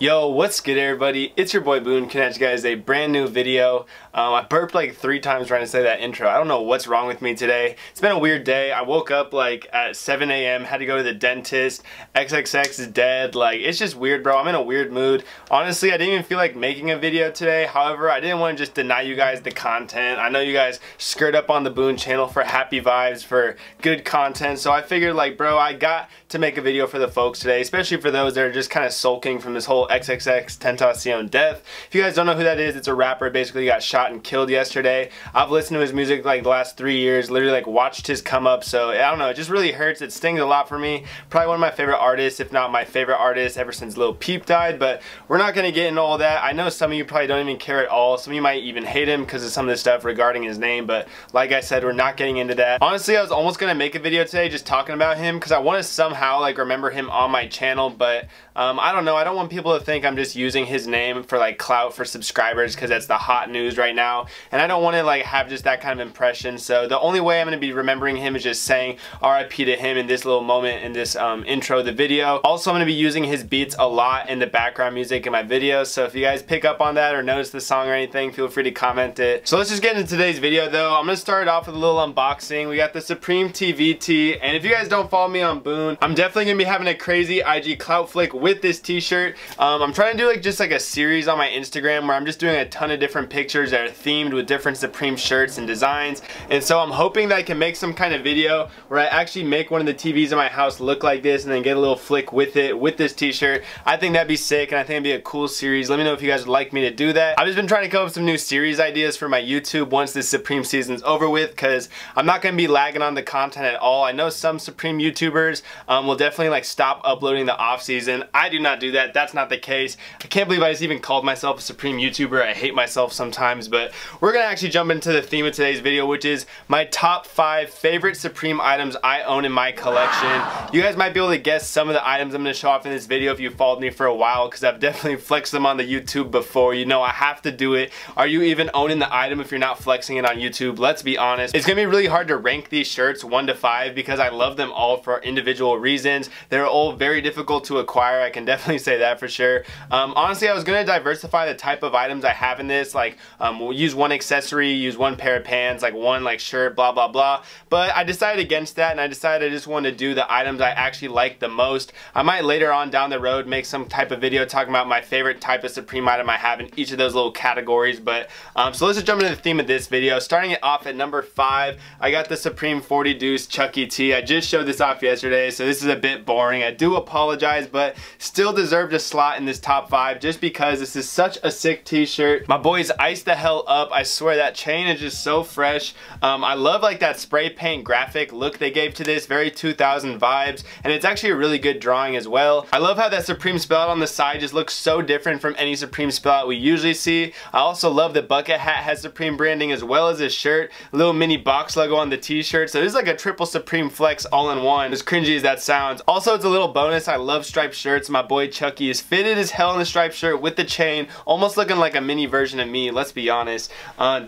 Yo, what's good everybody? It's your boy Boone, coming at you guys a brand new video. I burped like 3 times trying to say that intro. I don't know what's wrong with me today. It's been a weird day. I woke up like at 7 AM, had to go to the dentist. XXX is dead. Like, it's just weird, bro. I'm in a weird mood. Honestly, I didn't even feel like making a video today. However, I didn't want to just deny you guys the content. I know you guys skirt up on the Boone channel for happy vibes, for good content. So I figured like, bro, I got to make a video for the folks today, especially for those that are just kind of sulking from this whole XXX Tentacion death. If you guys don't know who that is, it's a rapper. Basically, he got shot and killed yesterday. I've listened to his music like the last 3 years, literally like watched his come up. So I don't know, it just really hurts. It stings a lot for me. Probably one of my favorite artists, if not my favorite artist ever since Lil Peep died, but we're not gonna get into all that. I know some of you probably don't even care at all. Some of you might even hate him because of some of this stuff regarding his name, but like I said, we're not getting into that. Honestly, I was almost gonna make a video today just talking about him because I want to somehow like remember him on my channel, but I don't know. I don't want people to think I'm just using his name for like clout for subscribers because that's the hot news right now, and I don't want to like have just that kind of impression. So the only way I'm going to be remembering him is just saying RIP to him in this little moment in this intro of the video. Also, I'm going to be using his beats a lot in the background music in my videos, so if you guys pick up on that or notice the song or anything, feel free to comment it. So let's just get into today's video though. I'm going to start it off with a little unboxing. We got the Supreme TVT, and if you guys don't follow me on Boone, I'm definitely going to be having a crazy IG clout flick with this t-shirt. I'm trying to do like just like a series on my Instagram where I'm just doing a ton of different pictures that are themed with different Supreme shirts and designs, and so I'm hoping that I can make some kind of video where I actually make one of the TVs in my house look like this and then get a little flick with it with this t-shirt. I think that'd be sick, and I think it'd be a cool series. Let me know if you guys would like me to do that. I've just been trying to come up with some new series ideas for my YouTube once this Supreme season's over with, because I'm not going to be lagging on the content at all. I know some Supreme YouTubers will definitely like stop uploading the off season. I do not do that. That's not the case. I can't believe I just even called myself a Supreme YouTuber. I hate myself sometimes, but we're gonna actually jump into the theme of today's video, which is my top 5 favorite Supreme items I own in my collection. Wow. You guys might be able to guess some of the items I'm gonna show off in this video if you followed me for a while, because I've definitely flexed them on the YouTube before. You know I have to do it. Are you even owning the item if you're not flexing it on YouTube? Let's be honest. It's gonna be really hard to rank these shirts 1 to 5 because I love them all for individual reasons. They're all very difficult to acquire. I can definitely say that for sure. Honestly, I was gonna diversify the type of items I have in this, like we'll use one accessory, use one pair of pants, like one like shirt, blah blah blah, but I decided against that, and I decided I just wanted to do the items I actually like the most. I might later on down the road make some type of video talking about my favorite type of Supreme item I have in each of those little categories, but so let's just jump into the theme of this video. Starting it off at number 5, I got the Supreme 40 Deuce Chuck E. T. I just showed this off yesterday, so this is a bit boring. I do apologize, but still deserved a slot in this top 5 just because this is such a sick t-shirt. My boy's iced the hell up. I swear that chain is just so fresh. I love like that spray paint graphic look they gave to this, very 2000 vibes, and it's actually a really good drawing as well. I love how that Supreme spell out on the side just looks so different from any Supreme spell out we usually see. I also love the bucket hat has Supreme branding as well as his shirt, a little mini box logo on the t-shirt, so this is like a triple Supreme flex all in one, as cringy as that sounds. Also, it's a little bonus, I love striped shirts. My boy Chucky is fitted as hell in the striped shirt with the chain, almost looking like a mini version of me, let's be honest.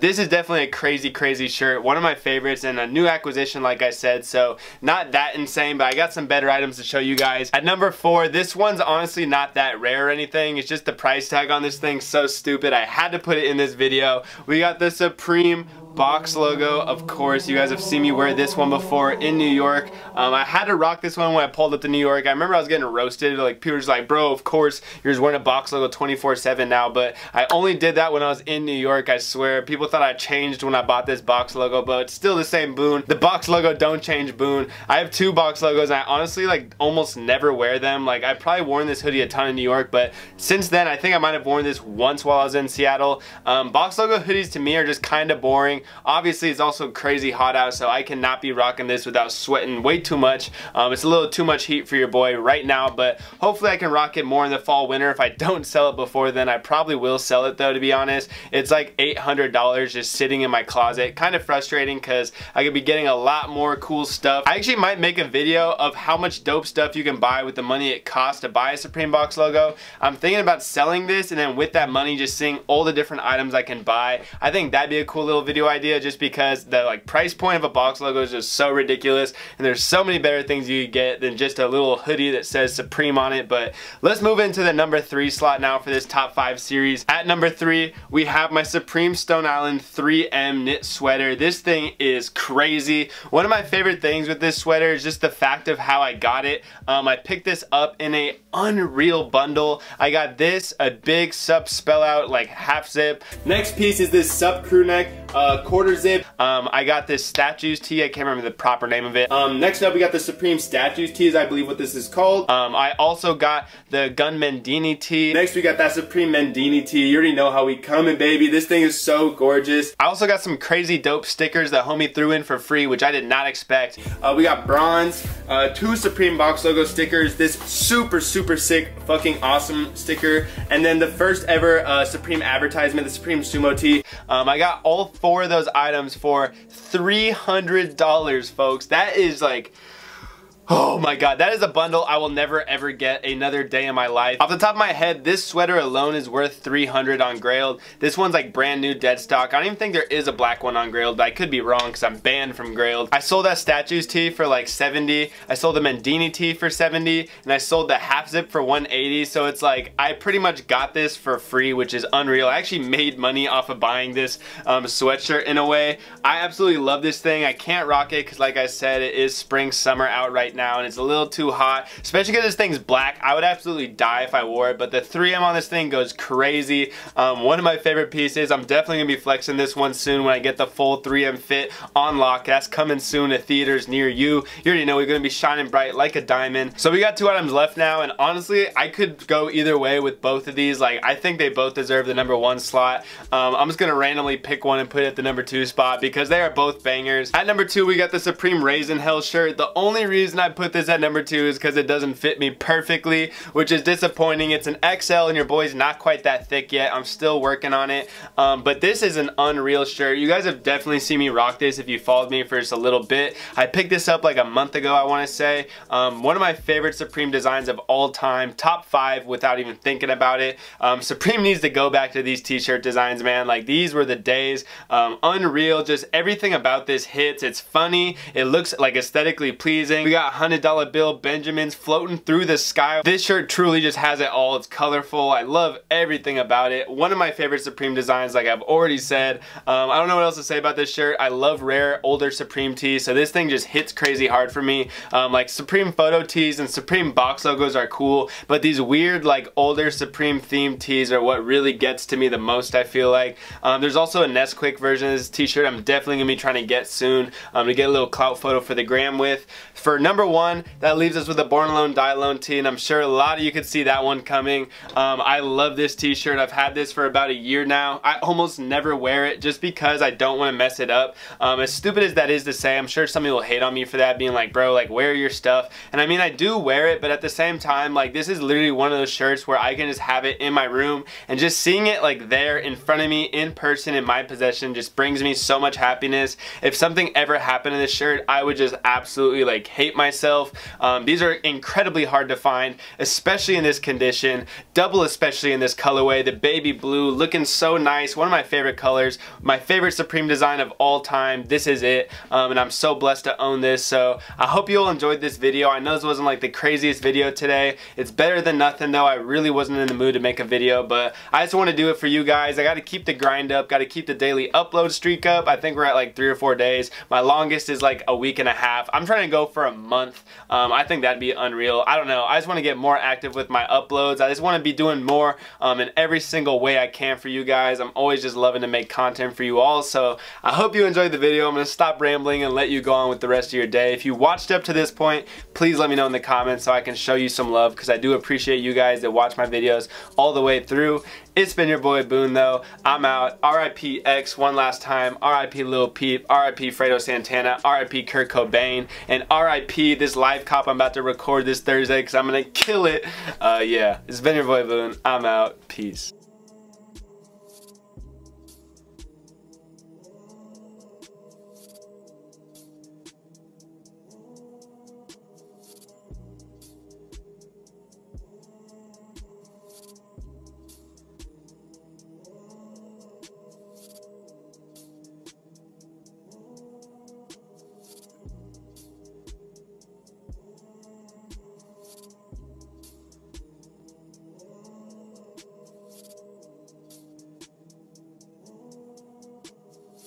This is definitely a crazy shirt, one of my favorites, and a new acquisition like I said, so not that insane, but I got some better items to show you guys. At number 4, this one's honestly not that rare or anything, it's just the price tag on this thing's so stupid, I had to put it in this video. We got the Supreme box logo. Of course, you guys have seen me wear this one before in New York. I had to rock this one when I pulled up to New York. I remember I was getting roasted, like people were just like, bro, of course you're just wearing a box logo 24/7 now, but I only did that when I was in New York, I swear. People thought I changed when I bought this box logo, but it's still the same Boone. The box logo don't change, Boone. I have 2 box logos, and I honestly like almost never wear them. Like, I probably worn this hoodie a ton in New York, but since then I think I might have worn this once while I was in Seattle. Box logo hoodies to me are just kind of boring. Obviously, it's also crazy hot out, so I cannot be rocking this without sweating way too much. It's a little too much heat for your boy right now, but hopefully I can rock it more in the fall winter. If I don't sell it before then, I probably will sell it though, to be honest. It's like $800 just sitting in my closet. Kind of frustrating because I could be getting a lot more cool stuff. I actually might make a video of how much dope stuff you can buy with the money it costs to buy a Supreme box logo. I'm thinking about selling this and then with that money just seeing all the different items I can buy. I think that'd be a cool little video idea, just because the like price point of a box logo is just so ridiculous, and there's so many better things you could get than just a little hoodie that says Supreme on it. But let's move into the number 3 slot now for this top 5 series. At number 3, we have my Supreme Stone Island 3M knit sweater. This thing is crazy. One of my favorite things with this sweater is just the fact of how I got it. I picked this up in a unreal bundle. I got this, a big sub spell out like half zip. Next piece is this sub crew neck, quarter zip. I got this statues tee. I can't remember the proper name of it. Next up we got the Supreme statues tee, is I believe what this is called. I also got the Gun Mendini tee. Next we got that Supreme Mendini tee. You already know how we coming, baby. This thing is so gorgeous. I also got some crazy dope stickers that homie threw in for free, which I did not expect. We got bronze, 2 Supreme box logo stickers, this super sick fucking awesome sticker, and then the first ever Supreme advertisement, the Supreme Sumo tee. I got all 4 of those items for $300, folks. That is like, oh my god, that is a bundle I will never ever get another day in my life. Off the top of my head, this sweater alone is worth $300 on Grailed. This one's like brand new dead stock. I don't even think there is a black one on Grailed, but I could be wrong because I'm banned from Grailed. I sold that statues tee for like $70. I sold the Mendini tee for $70, and I sold the half zip for $180. So it's like I pretty much got this for free, which is unreal. I actually made money off of buying this sweatshirt in a way. I absolutely love this thing. I can't rock it because, like I said, it is spring summer out right now. And it's a little too hot, especially because this thing's black. I would absolutely die if I wore it, but the 3M on this thing goes crazy. One of my favorite pieces. I'm definitely gonna be flexing this one soon when I get the full 3M fit on lock. That's coming soon to theaters near you. You already know we're gonna be shining bright like a diamond. So we got 2 items left now, and honestly I could go either way with both of these. Like, I think they both deserve the number 1 slot. I'm just gonna randomly pick one and put it at the number 2 spot because they are both bangers. At number 2 we got the Supreme Raisin Hell shirt. The only reason I put this at number 2 is because it doesn't fit me perfectly, which is disappointing. It's an XL and your boy's not quite that thick yet. I'm still working on it, but this is an unreal shirt. You guys have definitely seen me rock this if you followed me for just a little bit. I picked this up like a month ago, I want to say. One of my favorite Supreme designs of all time, top 5 without even thinking about it. Supreme needs to go back to these t-shirt designs, man. Like, these were the days. Unreal, just everything about this hits. It's funny, it looks like aesthetically pleasing. We got $100 bill Benjamins floating through the sky. This shirt truly just has it all. It's colorful. I love everything about it. One of my favorite Supreme designs, like I've already said. I don't know what else to say about this shirt. I love rare older Supreme tees, so this thing just hits crazy hard for me. Like, Supreme photo tees and Supreme box logos are cool, but these weird like older Supreme themed tees are what really gets to me the most, I feel like. There's also a Nesquik version of this t-shirt I'm definitely gonna be trying to get soon, to get a little clout photo for the gram with. For number 1, that leaves us with a Born Alone Die Alone tee, and I'm sure a lot of you could see that one coming. I love this t-shirt. I've had this for about a year now. I almost never wear it just because I don't want to mess it up. As stupid as that is to say, I'm sure somebody will hate on me for that, being like, bro, like, wear your stuff. And I mean, I do wear it, but at the same time, like, this is literally one of those shirts where I can just have it in my room, and just seeing it like there in front of me in person in my possession just brings me so much happiness. If something ever happened to this shirt, I would just absolutely like hate myself. These are incredibly hard to find, especially in this condition, double especially in this colorway, the baby blue, looking so nice. One of my favorite colors, my favorite Supreme design of all time. This is it, and I'm so blessed to own this. So I hope you all enjoyed this video. I know this wasn't like the craziest video today. It's better than nothing though. I really wasn't in the mood to make a video, but I just want to do it for you guys. I got to keep the grind up, got to keep the daily upload streak up. I think we're at like 3 or 4 days. My longest is like a week and a half. I'm trying to go for a month. I think that'd be unreal. I don't know, I just want to get more active with my uploads. I just want to be doing more in every single way I can for you guys. I'm always just loving to make content for you all, so I hope you enjoyed the video. I'm gonna stop rambling and let you go on with the rest of your day. If you watched up to this point, please let me know in the comments so I can show you some love, because I do appreciate you guys that watch my videos all the way through. It's been your boy Boone though. I'm out. R.I.P. X one last time. R.I.P. Lil Peep. R.I.P. Fredo Santana. R.I.P. Kurt Cobain. And R.I.P. this live cop I'm about to record this Thursday because I'm going to kill it. Yeah, it's been your boy Boone. I'm out. Peace.